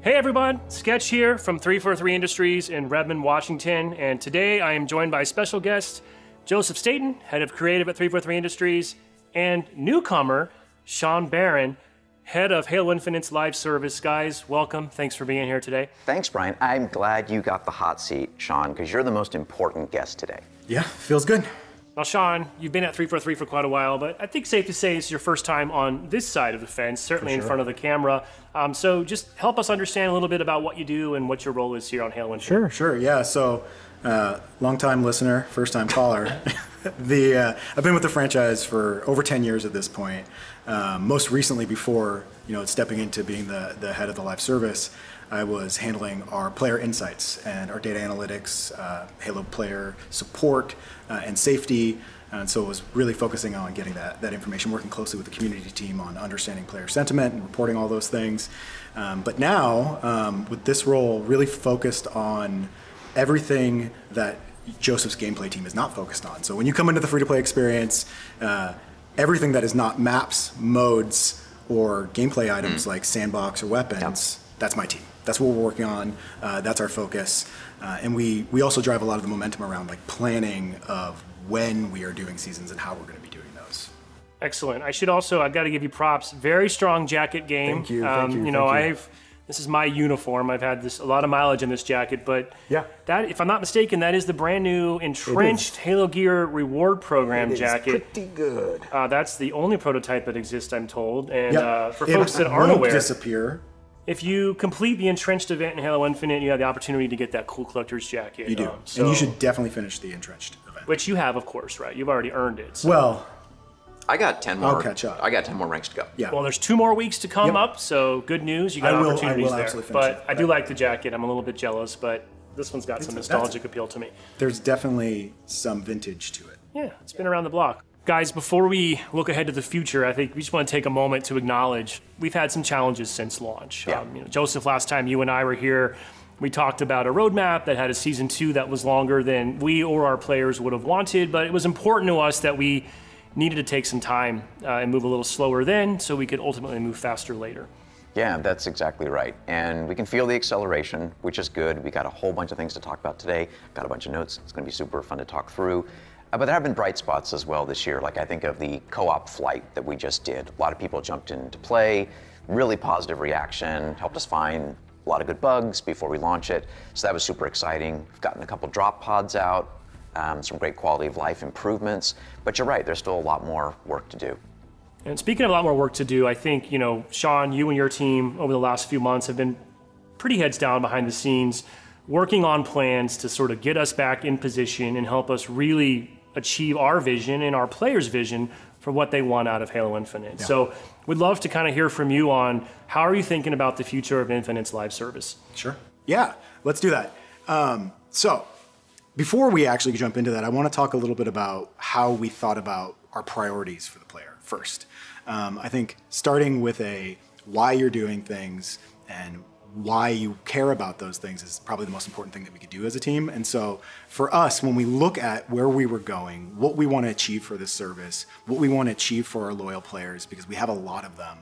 Hey everyone, Sketch here from 343 Industries in Redmond, Washington, and today I am joined by special guest Joseph Staten, head of creative at 343 Industries, and newcomer Sean Barron, head of Halo Infinite's live service. Guys, welcome, thanks for being here today. Thanks, Brian. I'm glad you got the hot seat, Sean, because you're the most important guest today. Yeah, feels good. Now, Sean, you've been at 343 for quite a while, but I think safe to say it's your first time on this side of the fence, certainly in front of the camera. So just help us understand a little bit about what you do and what your role is here on Halo Infinite. Sure, yeah. So long-time listener, first-time caller. I've been with the franchise for over 10 years at this point. Most recently, before stepping into being the head of the live service, I was handling our player insights and our data analytics, Halo player support and safety, and so it was really focusing on getting that information, working closely with the community team on understanding player sentiment and reporting all those things. But now, with this role, really focused on everything that Joseph's gameplay team is not focused on. So when you come into the free-to-play experience, everything that is not maps, modes, or gameplay items like sandbox or weapons, that's my team. That's what we're working on. That's our focus. And we also drive a lot of the momentum around planning of when we are doing seasons and how we're going to be doing those. Excellent. I should also, I've got to give you props. Very strong jacket game. Thank you. This is my uniform. I've had a lot of mileage in this jacket, but yeah, that, if I'm not mistaken, that is the brand new Entrenched Halo Gear Reward Program jacket. It is pretty good. That's the only prototype that exists, I'm told. And for folks that aren't aware, if you complete the Entrenched event in Halo Infinite, you have the opportunity to get that cool collector's jacket. You do. So, and you should definitely finish the Entrenched event. Which you have, of course, right? You've already earned it. So. Well, I got 10 more. I'll catch up. I got 10 more ranks to go. Yeah. Well, there's 2 more weeks to come up, so good news. You got opportunities there. But I do like the jacket. I'm a little bit jealous, but this one's got some nostalgic appeal to me. There's definitely some vintage to it. Yeah, it's been around the block. Guys, before we look ahead to the future, I think we just want to take a moment to acknowledge we've had some challenges since launch. Yeah. Joseph, last time you and I were here, we talked about a roadmap that had a Season 2 that was longer than we or our players would have wanted, but it was important to us that we needed to take some time and move a little slower then so we could ultimately move faster later. Yeah, that's exactly right. And we can feel the acceleration, which is good. We got a whole bunch of things to talk about today, got a bunch of notes. It's going to be super fun to talk through. But there have been bright spots as well this year. Like I think of the co-op flight that we just did. A lot of people jumped into play, really positive reaction, helped us find a lot of good bugs before we launch it. So that was super exciting. We've gotten a couple drop pods out, some great quality of life improvements. But you're right, there's still a lot more work to do. And speaking of a lot more work to do, I think, Sean, you and your team over the last few months have been pretty heads down behind the scenes, working on plans to sort of get us back in position and help us really achieve our vision and our players' vision for what they want out of Halo Infinite. Yeah. So we'd love to kind of hear from you on how are you thinking about the future of Infinite's live service? Sure. Yeah, let's do that. So before we actually jump into that, I want to talk a little bit about how we thought about our priorities for the player first. I think starting with a why you're doing things and why you care about those things is probably the most important thing that we could do as a team. And so for us, when we look at where we were going, what we want to achieve for this service, what we want to achieve for our loyal players, because we have a lot of them,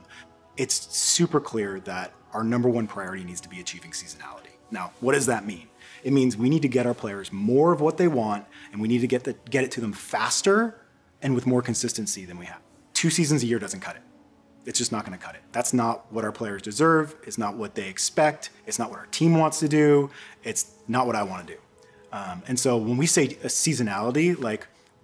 it's super clear that our #1 priority needs to be achieving seasonality. Now, what does that mean? It means we need to get our players more of what they want, and we need to get it to them faster and with more consistency than we have. 2 seasons a year doesn't cut it. It's just not going to cut it. That's not what our players deserve. It's not what they expect. It's not what our team wants to do. It's not what I want to do. And so when we say seasonality,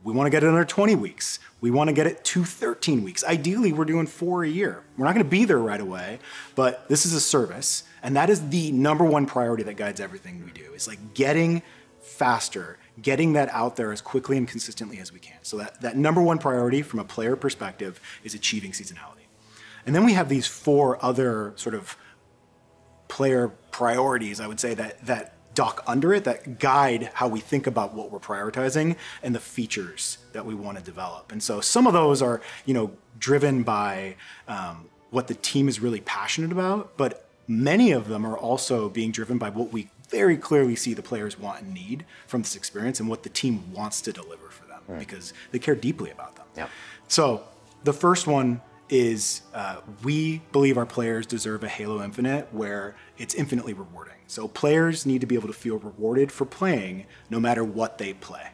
we want to get it under 20 weeks. We want to get it to 13 weeks. Ideally, we're doing 4 a year. We're not going to be there right away, but this is a service. And that is the #1 priority that guides everything we do. It's getting faster, getting that out there as quickly and consistently as we can. So that #1 priority from a player perspective is achieving seasonality. And then we have these 4 other sort of player priorities, I would say, that dock under it, that guide how we think about what we're prioritizing and the features that we want to develop. And so some of those are, driven by what the team is really passionate about, but many of them are also being driven by what we very clearly see the players want and need from this experience and what the team wants to deliver for them because they care deeply about them. Yep. So the first one is we believe our players deserve a Halo Infinite where it's infinitely rewarding. So players need to be able to feel rewarded for playing no matter what they play.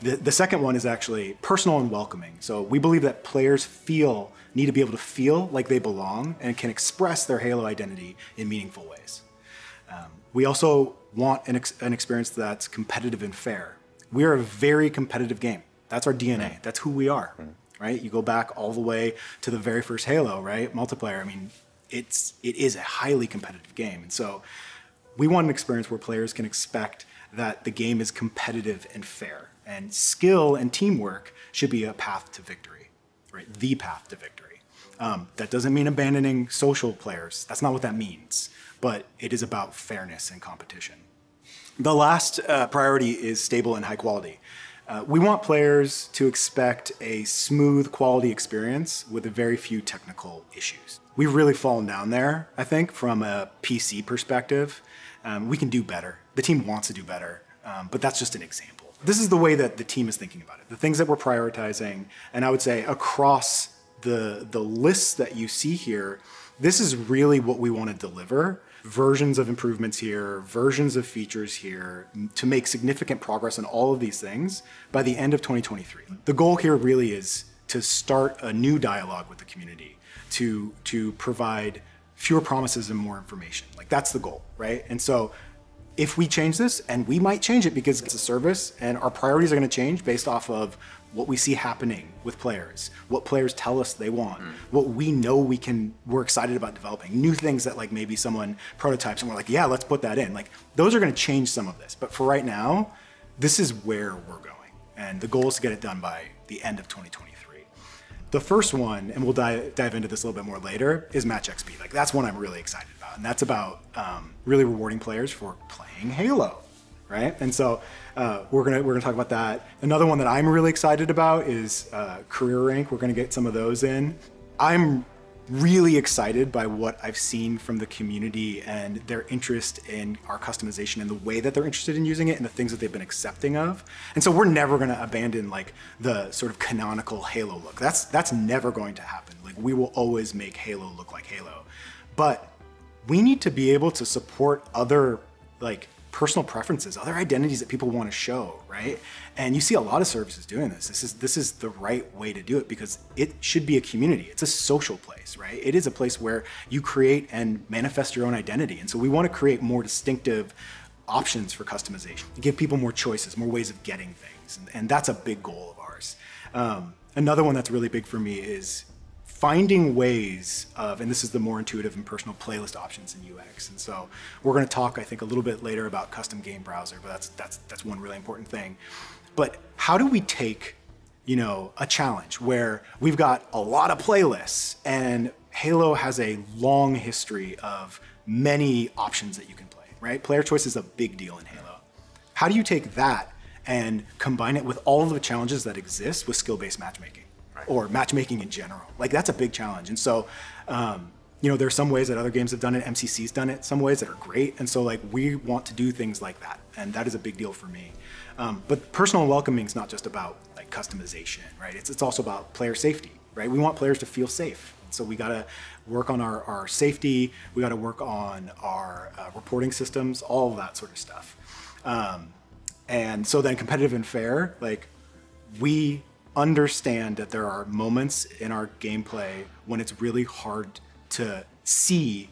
The second one is actually personal and welcoming. So we believe that players need to be able to feel like they belong and can express their Halo identity in meaningful ways. We also want an experience that's competitive and fair. We are a very competitive game. That's our DNA. Yeah. That's who we are, right? You go back all the way to the very first Halo, right? Multiplayer. I mean, it is a highly competitive game. And so we want an experience where players can expect that the game is competitive and fair, and skill and teamwork should be a path to victory, right? The path to victory. That doesn't mean abandoning social players. That's not what that means, but it is about fairness and competition. The last priority is stable and high quality. We want players to expect a smooth quality experience with very few technical issues. We've really fallen down there, I think, from a PC perspective. We can do better. The team wants to do better, but that's just an example. This is the way that the team is thinking about it, the things that we're prioritizing, and I would say across the lists that you see here, this is really what we want to deliver. Versions of improvements here, versions of features here, to make significant progress on all of these things by the end of 2023. The goal here really is to start a new dialogue with the community, to provide fewer promises and more information. Like, that's the goal, right? And so if we change this, and we might change it because it's a service and our priorities are gonna change based off of what we see happening with players, what players tell us they want, what we know we're excited about developing, new things that like maybe someone prototypes and we're like, yeah, let's put that in. Like, those are gonna change some of this. But for right now, this is where we're going. And the goal is to get it done by the end of 2023. The first one, and we'll dive into this a little bit more later, is Match XP. Like, that's one I'm really excited about. And that's about really rewarding players for playing Halo, right? And so we're gonna talk about that. Another one that I'm really excited about is Career Rank. We're gonna get some of those in. I'm really excited by what I've seen from the community and their interest in our customization and the way that they're interested in using it and the things that they've been accepting of. And so we're never gonna abandon like the sort of canonical Halo look. That's never going to happen. Like, we will always make Halo look like Halo. But we need to be able to support other like personal preferences, other identities that people want to show, right? And you see a lot of services doing this. This is the right way to do it, because it should be a community. It's a social place, right? It is a place where you create and manifest your own identity. And so we want to create more distinctive options for customization, give people more choices, more ways of getting things. And that's a big goal of ours. Another one that's really big for me is finding ways of, and this is the more intuitive and personal, playlist options in UX. And so we're gonna talk, I think, a little bit later about custom game browser, but that's one really important thing. But how do we take, you know, a challenge where we've got a lot of playlists, and Halo has a long history of many options that you can play, right? Player choice is a big deal in Halo. How do you take that and combine it with all of the challenges that exist with skill-based matchmaking? Or matchmaking in general. Like, that's a big challenge. And so, you know, there are some ways that other games have done it, MCC's done it, some ways that are great. And so like, we want to do things like that. And that is a big deal for me. But personal and welcoming is not just about like customization, right? It's also about player safety, right? We want players to feel safe. And so we gotta work on our safety. We gotta work on our reporting systems, all of that sort of stuff. And so then competitive and fair, like, we understand that there are moments in our gameplay when it's really hard to see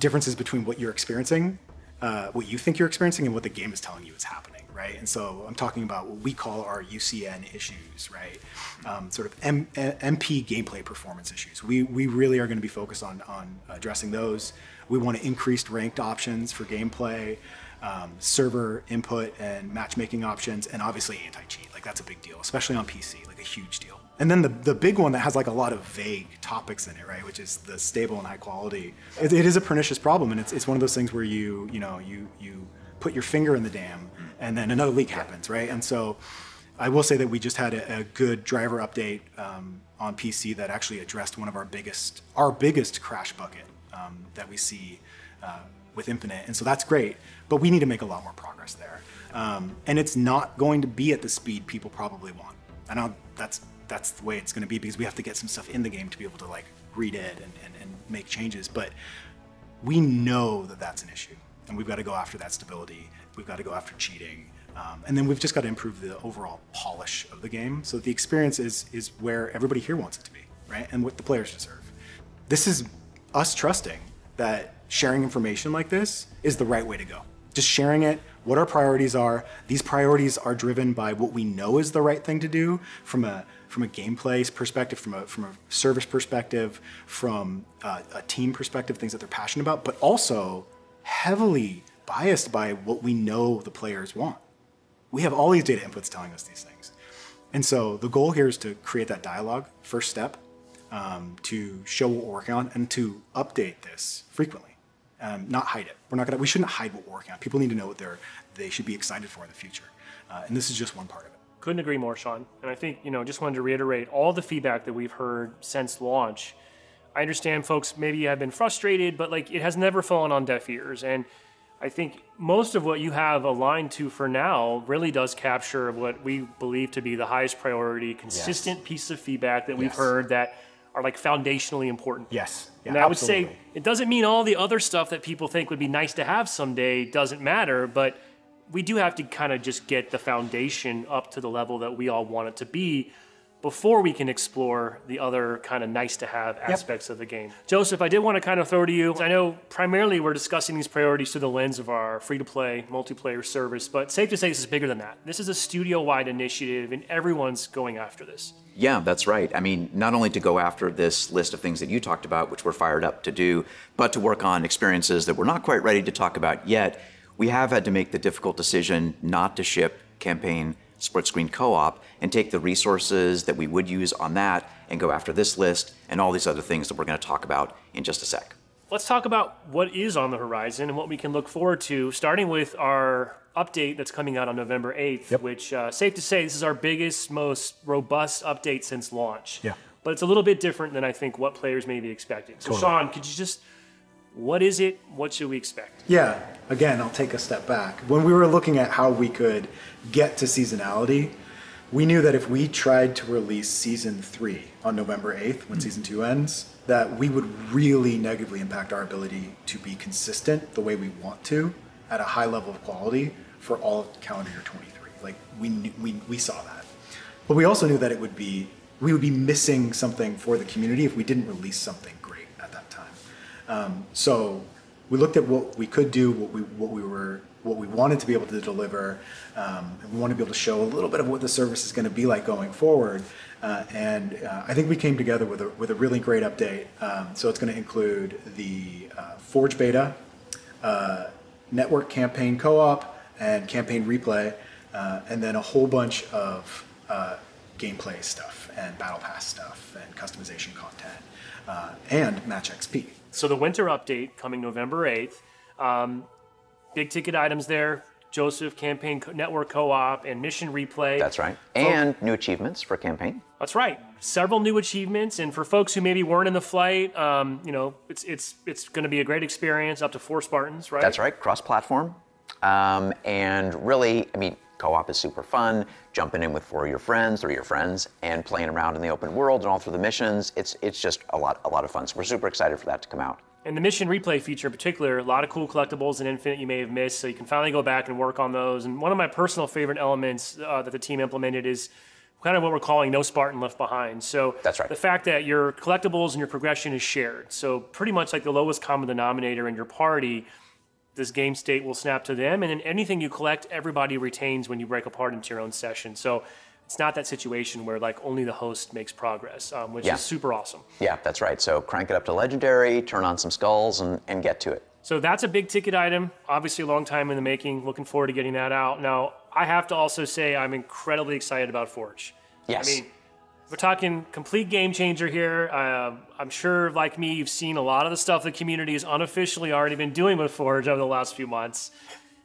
differences between what you're experiencing, what you think you're experiencing, and what the game is telling you is happening, right? And so I'm talking about what we call our UCN issues, right? Sort of MP gameplay performance issues. We really are going to be focused on addressing those. We want to increase ranked options for gameplay, server input and matchmaking options, and obviously anti-cheat. Like, that's a big deal, especially on PC, like a huge deal. And then the big one that has like a lot of vague topics in it, right? Which is the stable and high quality. It is a pernicious problem, and it's one of those things where you put your finger in the dam and then another leak happens, right? And so I will say that we just had a good driver update on PC that actually addressed one of our biggest crash bucket that we see with Infinite. And so that's great, but we need to make a lot more progress there. And it's not going to be at the speed people probably want. I know that's that's the way it's going to be, because we have to get some stuff in the game to be able to like read it and make changes. But we know that that's an issue, and we've got to go after that stability. We've got to go after cheating. And then we've just got to improve the overall polish of the game so that the experience is where everybody here wants it to be, right? And what the players deserve. This is us trusting that sharing information like this is the right way to go. Just sharing it, what our priorities are. These priorities are driven by what we know is the right thing to do from a gameplay perspective, from a service perspective, from a team perspective, things that they're passionate about, but also heavily biased by what we know the players want. We have all these data inputs telling us these things. And so the goal here is to create that dialogue, first step, to show what we're working on and to update this frequently. Not hide it. We shouldn't hide what we're working on. People need to know what they should be excited for in the future. And this is just one part of it. Couldn't agree more, Sean. And I think, you know, just wanted to reiterate all the feedback that we've heard since launch. I understand folks maybe have been frustrated, but like it has never fallen on deaf ears. And I think most of what you have aligned to for now really does capture what we believe to be the highest priority, consistent yes. piece of feedback that we've yes. heard that are like foundationally important. Yes. Yeah, and I absolutely. Would say it doesn't mean all the other stuff that people think would be nice to have someday doesn't matter, but we do have to kind of just get the foundation up to the level that we all want it to be before we can explore the other kind of nice to have aspects yep. of the game. Joseph, I did want to kind of throw to you. I know primarily we're discussing these priorities through the lens of our free-to-play multiplayer service, but safe to say this is bigger than that. This is a studio-wide initiative and everyone's going after this. Yeah, that's right. I mean, not only to go after this list of things that you talked about, which we're fired up to do, but to work on experiences that we're not quite ready to talk about yet. We have had to make the difficult decision not to ship campaign split screen co-op and take the resources that we would use on that and go after this list and all these other things that we're going to talk about in just a sec. Let's talk about what is on the horizon and what we can look forward to, starting with our update that's coming out on November 8th, yep. which safe to say, this is our biggest, most robust update since launch. Yeah. But it's a little bit different than I think what players may be expecting. So totally. Sean, could you just, what is it? What should we expect? Yeah, again, I'll take a step back. When we were looking at how we could get to seasonality, we knew that if we tried to release season 3 on November 8th, when season 2 ends, that we would really negatively impact our ability to be consistent the way we want to at a high level of quality for all of calendar year 23. Like we saw that. But we also knew that we would be missing something for the community if we didn't release something great at that time. So we looked at what we could do, what we wanted to be able to deliver, and we want to be able to show a little bit of what the service is going to be like going forward. I think we came together with a really great update. So it's going to include the Forge beta, network campaign co-op, and campaign replay, and then a whole bunch of gameplay stuff and battle pass stuff and customization content and Match XP. So the winter update coming November 8th, big ticket items there, Joseph, campaign network co-op and mission replay. That's right. And new achievements for campaign. That's right. Several new achievements. And for folks who maybe weren't in the flight, you know, it's going to be a great experience, up to 4 Spartans, right? That's right. Cross-platform. And really, I mean, co-op is super fun, jumping in with 4 of your friends, 3 of your friends, and playing around in the open world and all through the missions. It's just a lot of fun. So we're super excited for that to come out. And the mission replay feature in particular, a lot of cool collectibles in Infinite you may have missed, so you can finally go back and work on those. And one of my personal favorite elements that the team implemented is kind of what we're calling No Spartan Left Behind. So that's right. The fact that your collectibles and your progression is shared. So pretty much like the lowest common denominator in your party, this game state will snap to them, and then anything you collect, everybody retains when you break apart into your own session. So it's not that situation where like only the host makes progress, which yeah. is super awesome. Yeah, that's right. So crank it up to legendary, turn on some skulls, and get to it. So that's a big ticket item, obviously a long time in the making, looking forward to getting that out. Now, I have to also say I'm incredibly excited about Forge. Yes. I mean, we're talking complete game changer here. I'm sure, like me, you've seen a lot of the stuff the community has unofficially already been doing with Forge over the last few months,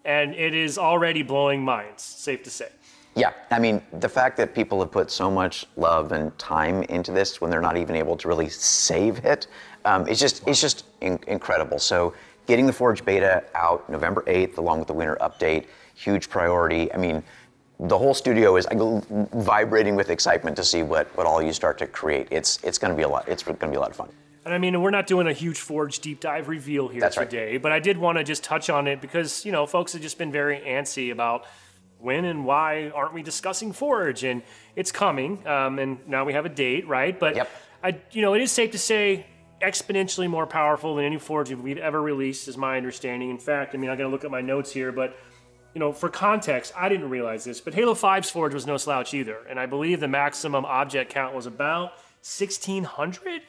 and it is already blowing minds, safe to say. Yeah, I mean, the fact that people have put so much love and time into this when they're not even able to really save it, it's just incredible. So getting the Forge beta out November 8th, along with the winter update, huge priority. I mean, the whole studio is vibrating with excitement to see what all you start to create. It's going to be a lot. It's going to be a lot of fun. And I mean, we're not doing a huge Forge deep dive reveal here today, but I did want to just touch on it because, you know, folks have just been very antsy about when and why aren't we discussing Forge, and it's coming, and now we have a date, right? But you know, it is safe to say exponentially more powerful than any Forge we've ever released, is my understanding. In fact, I mean, I gotta look at my notes here, but you know, for context, I didn't realize this, but Halo 5's Forge was no slouch either, and I believe the maximum object count was about 1,600.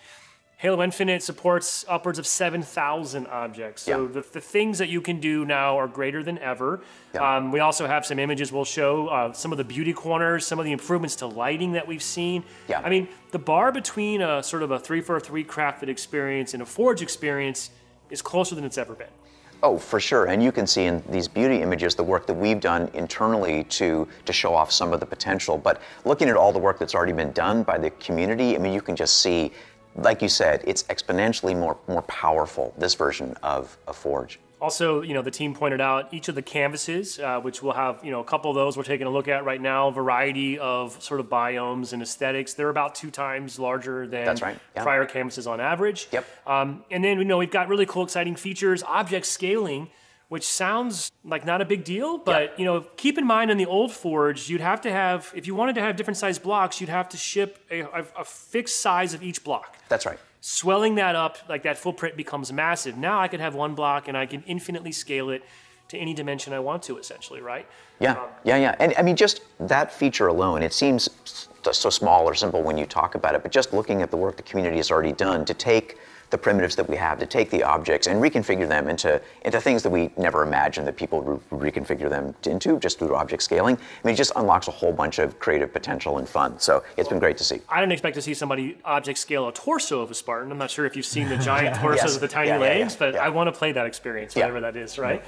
Halo Infinite supports upwards of 7,000 objects. So the things that you can do now are greater than ever. We also have some images we'll show, some of the beauty corners, some of the improvements to lighting that we've seen. I mean, the bar between a sort of a 343 crafted experience and a Forge experience is closer than it's ever been. Oh, for sure, and you can see in these beauty images the work that we've done internally to show off some of the potential. But looking at all the work that's already been done by the community, I mean, you can just see, like you said, it's exponentially more powerful, this version of a Forge. Also, you know, the team pointed out each of the canvases, which we'll have, you know, a couple of those we're taking a look at right now, variety of sort of biomes and aesthetics. They're about 2 times larger than prior canvases on average. And then, you know, we've got really cool, exciting features, object scaling, which sounds like not a big deal, but you know, keep in mind in the old Forge, you'd have to have, if you wanted to have different size blocks, you'd have to ship a fixed size of each block. That's right. Swelling that up, like that footprint becomes massive. Now I could have one block and I can infinitely scale it to any dimension I want to, essentially, right? And I mean, just that feature alone, it seems so small or simple when you talk about it, but just looking at the work the community has already done to take the primitives that we have, to take the objects and reconfigure them into things that we never imagined that people would reconfigure them into just through object scaling. I mean, it just unlocks a whole bunch of creative potential and fun. So it's been great to see. I didn't expect to see somebody object scale a torso of a Spartan. I'm not sure if you've seen the giant torsos with the tiny legs, but I want to play that experience, whatever that is, right?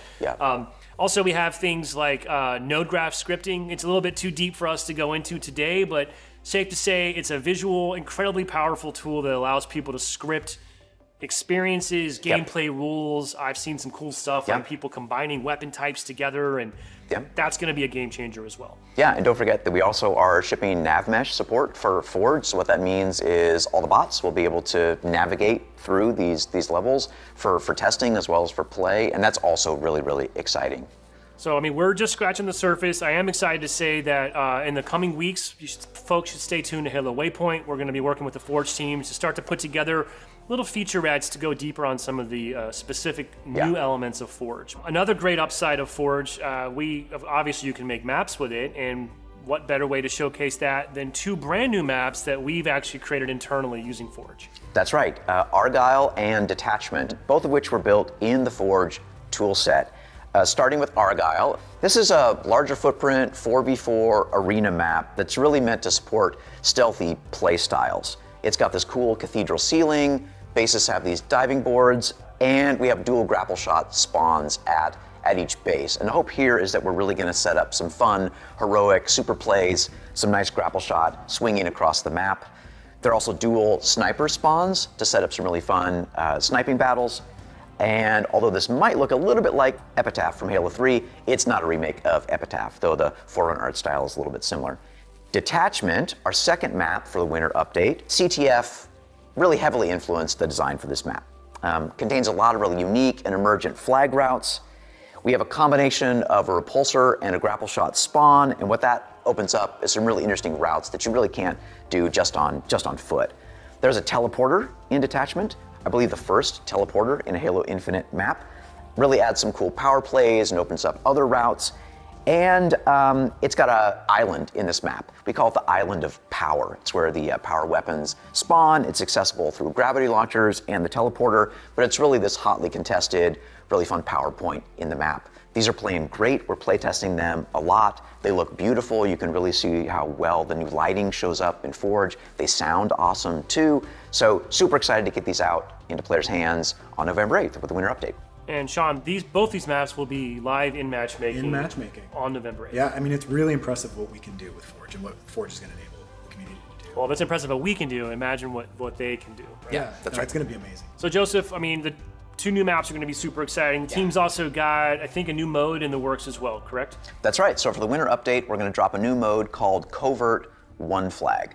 Also, we have things like node graph scripting. It's a little bit too deep for us to go into today, but safe to say it's a visual, incredibly powerful tool that allows people to script experiences, gameplay rules. I've seen some cool stuff like people combining weapon types together, and that's going to be a game changer as well. Yeah, and don't forget that we also are shipping nav mesh support for Forge. So what that means is all the bots will be able to navigate through these levels for testing as well as for play, and that's also really exciting. So, I mean, we're just scratching the surface. I am excited to say that in the coming weeks, folks should stay tuned to Halo Waypoint. We're going to be working with the Forge team to start to put together little featurettes to go deeper on some of the specific new elements of Forge. Another great upside of Forge, obviously you can make maps with it, and what better way to showcase that than 2 brand new maps that we've actually created internally using Forge. That's right, Argyle and Detachment, both of which were built in the Forge toolset. Starting with Argyle. This is a larger footprint 4v4 arena map that's really meant to support stealthy play styles. It's got this cool cathedral ceiling, bases have these diving boards, and we have dual grapple shot spawns at each base. And the hope here is that we're really gonna set up some fun, heroic super plays, some nice grapple shot swinging across the map. There are also dual sniper spawns to set up some really fun sniping battles. And although this might look a little bit like Epitaph from Halo 3, it's not a remake of Epitaph, though the Forerunner art style is a little bit similar. Detachment, our second map for the winter update, CTF really heavily influenced the design for this map. Contains a lot of really unique and emergent flag routes. We have a combination of a repulsor and a grapple shot spawn, and what that opens up is some really interesting routes that you really can't do just on foot. There's a teleporter in Detachment, I believe the first teleporter in a Halo Infinite map. Really adds some cool power plays and opens up other routes. And it's got an island in this map. We call it the Island of Power. It's where the power weapons spawn. It's accessible through gravity launchers and the teleporter, but it's really this hotly contested, really fun power point in the map. These are playing great. We're playtesting them a lot. They look beautiful. You can really see how well the new lighting shows up in Forge. They sound awesome too. So super excited to get these out into players' hands on November 8th with the winter update. And Sean, both these maps will be live in matchmaking. In matchmaking. On November 8th. Yeah, I mean, it's really impressive what we can do with Forge and what Forge is going to enable the community to do. Well, if it's impressive what we can do, imagine what they can do. Right? Yeah, that's right. It's going to be amazing. So Joseph, I mean, Two new maps are going to be super exciting. The team's also got, I think, a new mode in the works as well, correct? That's right. So for the winter update, we're going to drop a new mode called Covert One Flag.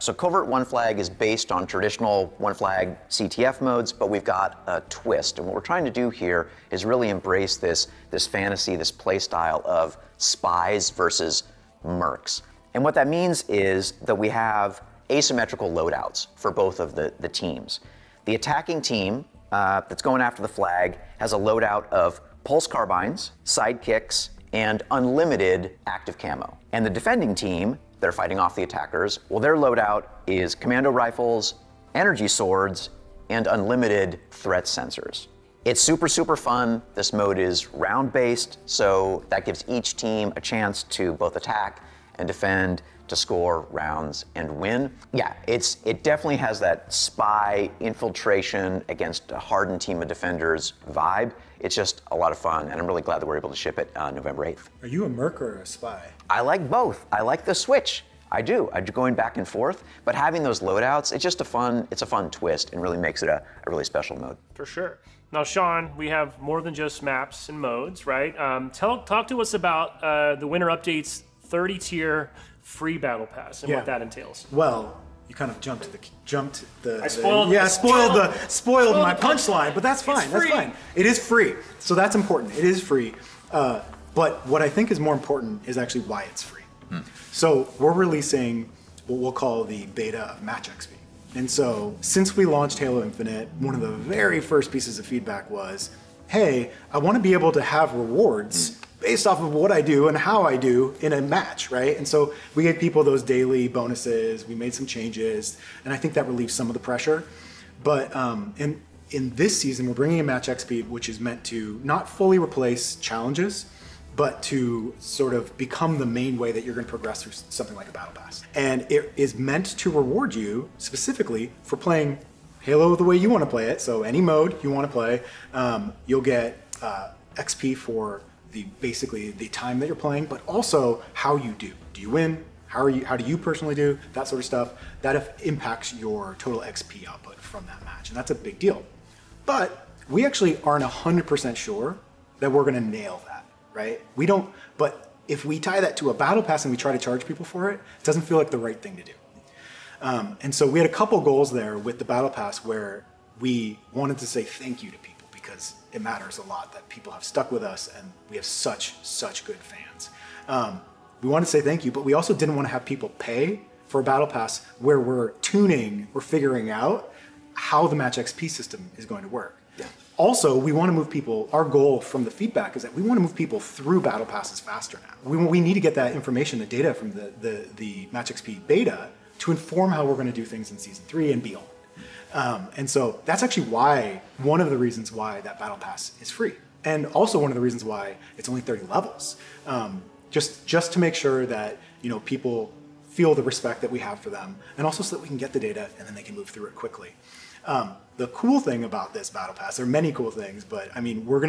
So Covert One Flag is based on traditional One Flag CTF modes, but we've got a twist. And what we're trying to do here is really embrace this fantasy, this play style of spies versus mercs. And what that means is that we have asymmetrical loadouts for both of the teams. The attacking team that's going after the flag has a loadout of pulse carbines, sidekicks, and unlimited active camo. And the defending team that are fighting off the attackers, well, their loadout is commando rifles, energy swords, and unlimited threat sensors. It's super, super fun. This mode is round-based, so that gives each team a chance to both attack and defend, to score rounds and win. Yeah, it definitely has that spy infiltration against a hardened team of defenders vibe. It's just a lot of fun, and I'm really glad that we're able to ship it November 8th. Are you a merc or a spy? I like both. I like the switch. I do. I'm going back and forth, but having those loadouts, it's just a fun twist, and really makes it a really special mode. For sure. Now, Sean, we have more than just maps and modes, right? Talk to us about the winter updates 30-tier free battle pass and what that entails. Well, you kind of spoiled my punchline, but that's fine. That's fine. It is free, so that's important. It is free, but what I think is more important is actually why it's free. So we're releasing what we'll call the beta of Match XP. And so since we launched Halo Infinite, one of the very first pieces of feedback was, hey, I want to be able to have rewards based off of what I do and how I do in a match, right? And so we gave people those daily bonuses, we made some changes, and I think that relieves some of the pressure. But in this season, we're bringing in Match XP, which is meant to not fully replace challenges, but to sort of become the main way that you're gonna progress through something like a battle pass. And it is meant to reward you specifically for playing Halo the way you wanna play it, so any mode you wanna play, you'll get XP for basically the time that you're playing, but also how you do. Do you win? How do you personally do? That sort of stuff. That impacts your total XP output from that match, and that's a big deal. But we actually aren't 100% sure that we're gonna nail that, right? We don't, but if we tie that to a battle pass and we try to charge people for it, it doesn't feel like the right thing to do. And so we had a couple goals there with the battle pass where we wanted to say thank you to people, because it matters a lot that people have stuck with us and we have such good fans. We want to say thank you, but we also didn't want to have people pay for a battle pass where we're figuring out how the Match XP system is going to work. Yeah. Also, we want to move people, our goal from the feedback is that we want to move people through battle passes faster now. We need to get that information, the data from the Match XP beta to inform how we're going to do things in season 3 and beyond. And so that's actually one of the reasons why that battle pass is free. And also one of the reasons why it's only 30 levels. Just to make sure that, you know, people feel the respect that we have for them, and also so that we can get the data and then they can move through it quickly. The cool thing about this battle pass, there are many cool things, but I mean, we are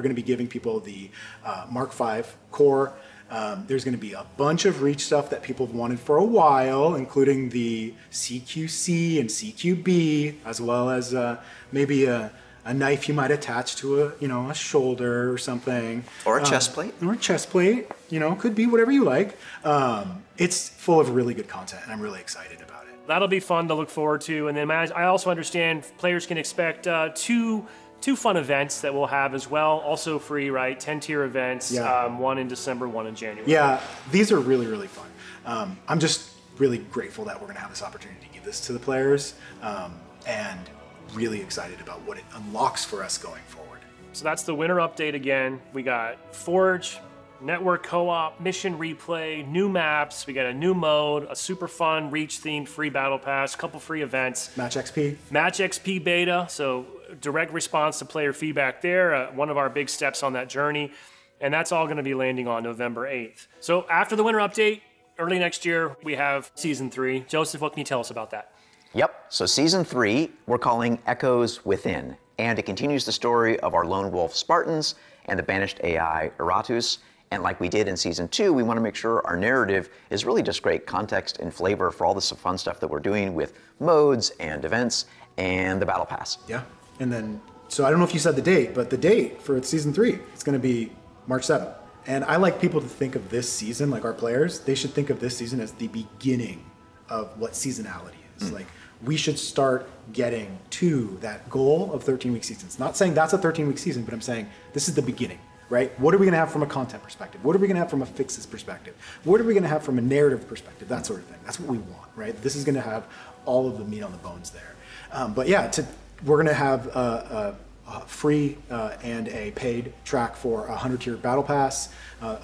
gonna be giving people the Mark V core. There's going to be a bunch of Reach stuff that people have wanted for a while, including the CQC and CQB, as well as maybe a knife you might attach to a shoulder or something, or a chest plate, You know, could be whatever you like. It's full of really good content, and I'm really excited about it. That'll be fun to look forward to. And then I also understand players can expect two fun events that we'll have as well, also free, right? 10-tier events, one in December, one in January. Yeah, these are really, really fun. I'm just really grateful that we're gonna have this opportunity to give this to the players, and really excited about what it unlocks for us going forward. So that's the winter update again. We got Forge, network co-op, mission replay, new maps, we got a new mode, a super fun Reach-themed free battle pass, couple free events. Match XP. Match XP beta, so direct response to player feedback there, one of our big steps on that journey, and that's all going to be landing on November 8th. So after the winter update, early next year, we have Season 3. Joseph, what can you tell us about that? Yep, so Season 3, we're calling Echoes Within, and it continues the story of our lone wolf Spartans and the banished AI Eratus. And like we did in Season 2, we want to make sure our narrative is really just great context and flavor for all this fun stuff that we're doing with modes and events and the Battle Pass. Yeah. And then So I don't know if you said the date, but the date for season 3, it's going to be March 7th. And I like people to think of this season, like our players, they should think of this season as the beginning of what seasonality is. Like, we should start getting to that goal of 13-week seasons. Not saying that's a 13-week season, but I'm saying this is the beginning, right? What are we going to have from a content perspective? What are we going to have from a fixes perspective? What are we going to have from a narrative perspective? That sort of thing. That's what we want, right? This is going to have all of the meat on the bones there. But yeah, we're going to have a free and a paid track for a 100-tier battle pass.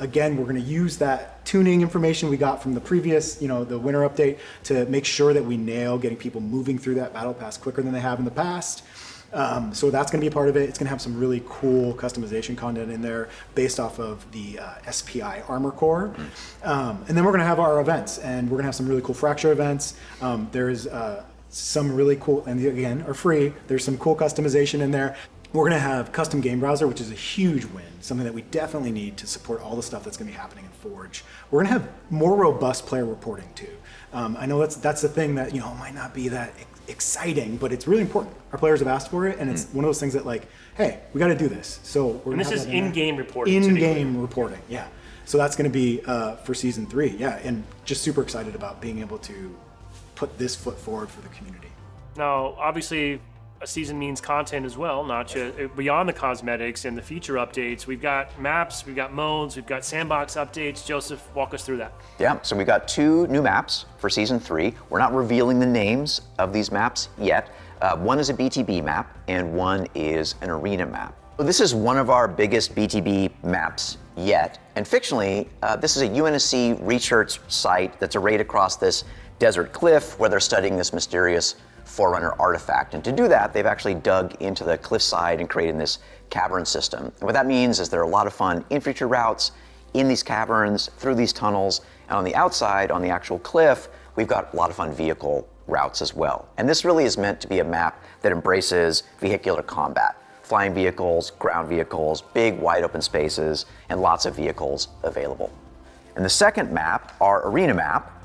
Again, we're going to use that tuning information we got from the previous, the winter update to make sure that we nail getting people moving through that battle pass quicker than they have in the past. So that's going to be a part of it. It's going to have some really cool customization content in there based off of the SPI armor core. And then we're going to have our events, and we're going to have some really cool fracture events. There is some really cool, and again, are free. There's some cool customization in there. We're going to have custom game browser, which is a huge win, something that we definitely need to support all the stuff that's going to be happening in Forge. We're going to have more robust player reporting too. I know that's the thing that, might not be that exciting, but it's really important. Our players have asked for it, and it's one of those things that, like, hey, we got to do this. So we're going to have this is in-game reporting. In-game reporting, yeah. So that's going to be for season 3, yeah. And just super excited about being able to put this foot forward for the community. Now, obviously, a season means content as well, not just beyond the cosmetics and the feature updates. We've got maps, we've got modes, we've got sandbox updates. Joseph, walk us through that. Yeah, so we got 2 new maps for season 3. We're not revealing the names of these maps yet. One is a BTB map and one is an arena map. So this is one of our biggest BTB maps yet. And fictionally, this is a UNSC research site that's arrayed across this desert cliff where they're studying this mysterious Forerunner artifact. And to do that, they've actually dug into the cliffside and created this cavern system. And what that means is there are a lot of fun infantry routes in these caverns, through these tunnels, and on the outside, on the actual cliff, we've got a lot of fun vehicle routes as well. And this really is meant to be a map that embraces vehicular combat. Flying vehicles, ground vehicles, big wide open spaces, and lots of vehicles available. And the second map, our arena map,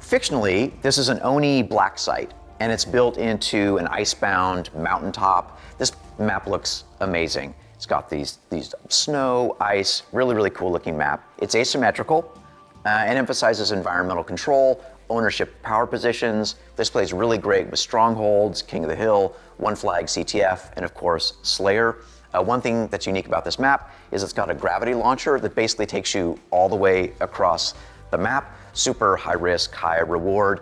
fictionally, this is an Oni black site, and it's built into an icebound mountaintop. This map looks amazing. It's got these snow, ice, really, really cool looking map. It's asymmetrical and emphasizes environmental control, ownership, power positions. This plays really great with strongholds, King of the Hill, One Flag, CTF, and of course, Slayer. One thing that's unique about this map is it's got a gravity launcher that basically takes you all the way across the map. Super high risk, high reward,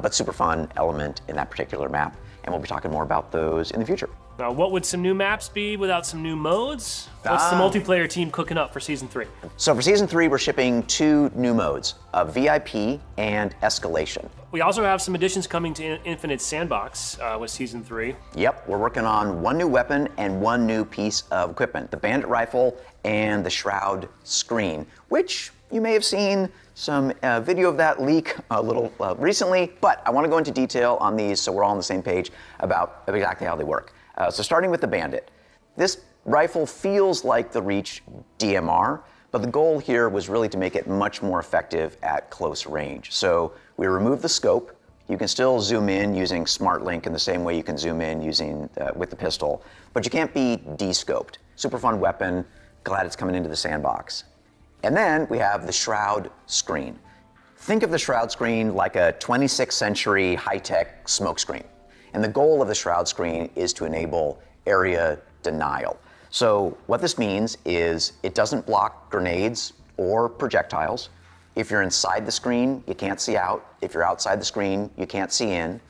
but super fun element in that particular map. And we'll be talking more about those in the future. Now, what would some new maps be without some new modes? What's the multiplayer team cooking up for season 3? So for season 3, we're shipping 2 new modes, VIP and Escalation. We also have some additions coming to Infinite Sandbox with season 3. Yep, we're working on 1 new weapon and 1 new piece of equipment, the Bandit Rifle and the Shroud Screen, which you may have seen some video of that leak a little recently, but I want to go into detail on these so we're all on the same page about exactly how they work. So starting with the Bandit. This rifle feels like the Reach DMR, but the goal here was really to make it much more effective at close range. So we removed the scope. You can still zoom in using Smart Link in the same way you can zoom in using with the pistol, but you can't be de-scoped. Super fun weapon, glad it's coming into the sandbox. And then we have the Shroud Screen. Think of the Shroud Screen like a 26th century high-tech smoke screen. And the goal of the Shroud Screen is to enable area denial. So what this means is it doesn't block grenades or projectiles. If you're inside the screen, you can't see out. If you're outside the screen, you can't see in.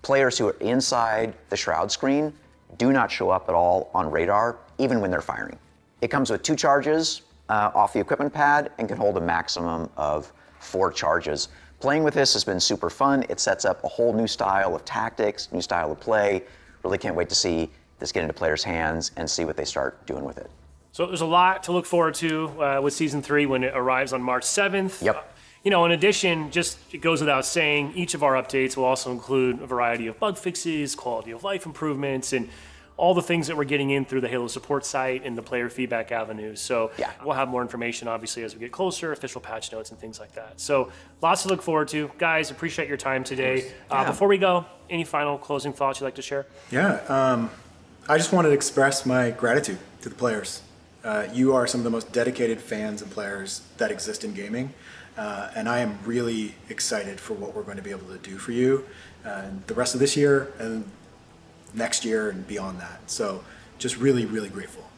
Players who are inside the Shroud Screen do not show up at all on radar, even when they're firing. It comes with 2 charges off the equipment pad and can hold a maximum of 4 charges. Playing with this has been super fun. It sets up a whole new style of tactics, new style of play. Really can't wait to see this get into players' hands and see what they start doing with it. So there's a lot to look forward to with season 3 when it arrives on March 7th. Yep. In addition, just it goes without saying, each of our updates will also include a variety of bug fixes, quality of life improvements, and all the things that we're getting in through the Halo support site and the player feedback avenues. So yeah, we'll have more information, obviously, as we get closer, official patch notes and things like that. So lots to look forward to. Guys, appreciate your time today. Before we go, any final closing thoughts you'd like to share? Yeah, I just wanted to express my gratitude to the players. You are some of the most dedicated fans and players that exist in gaming, and I am really excited for what we're going to be able to do for you the rest of this year and next year and beyond that. So just really, really grateful.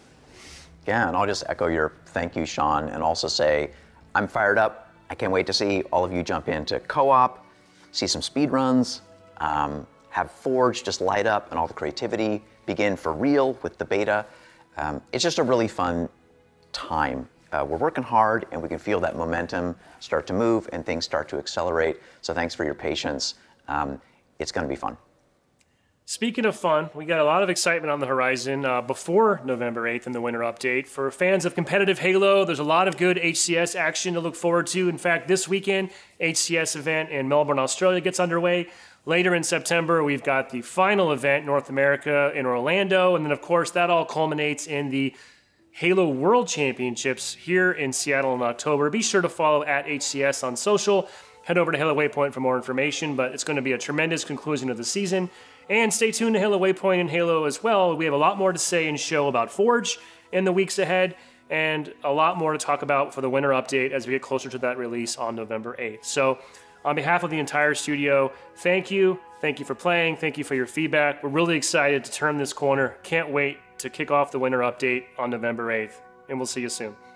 Yeah, and I'll just echo your thank you, Sean, and also say I'm fired up. I can't wait to see all of you jump into co-op, see some speed runs, have Forge just light up and all the creativity begin for real with the beta. It's just a really fun time. We're working hard and we can feel that momentum start to move and things start to accelerate. So thanks for your patience. It's going to be fun. Speaking of fun, we got a lot of excitement on the horizon before November 8th in the winter update. For fans of competitive Halo, there's a lot of good HCS action to look forward to. In fact, this weekend, HCS event in Melbourne, Australia gets underway. Later in September, we've got the final event, North America in Orlando. And then, of course, that all culminates in the Halo World Championships here in Seattle in October. Be sure to follow @HCS on social. Head over to Halo Waypoint for more information, but it's going to be a tremendous conclusion of the season. And stay tuned to Halo Waypoint and Halo as well. We have a lot more to say and show about Forge in the weeks ahead, and a lot more to talk about for the winter update as we get closer to that release on November 8th. So on behalf of the entire studio, thank you. Thank you for playing. Thank you for your feedback. We're really excited to turn this corner. Can't wait to kick off the winter update on November 8th, and we'll see you soon.